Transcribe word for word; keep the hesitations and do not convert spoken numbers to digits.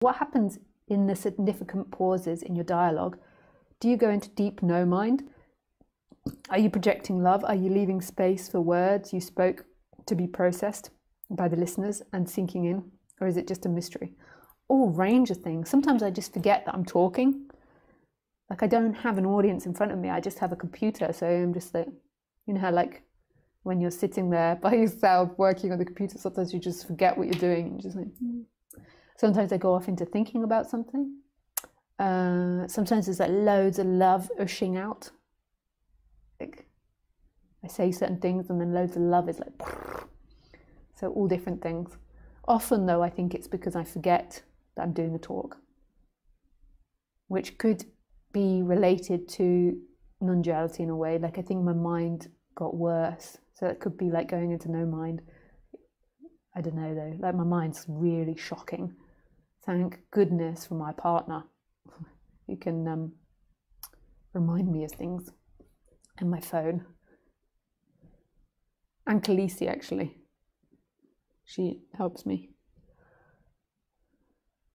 What happens in the significant pauses in your dialogue? Do you go into deep no mind? Are you projecting love? Are you leaving space for words you spoke to be processed by the listeners and sinking in? Or is it just a mystery? All range of things. Sometimes I just forget that I'm talking. Like, I don't have an audience in front of me. I just have a computer. So I'm just like, you know how like when you're sitting there by yourself working on the computer, sometimes you just forget what you're doing. You're just like, mm. Sometimes I go off into thinking about something. Uh, sometimes there's like loads of love ushing out. Like I say certain things and then loads of love is like, so all different things. Often though, I think it's because I forget that I'm doing a talk, which could be related to non-duality in a way. Like I think my mind got worse. So it could be like going into no mind. I don't know though, like my mind's really shocking. Thank goodness for my partner, who can um, remind me of things, and my phone, and Khaleesi actually, she helps me.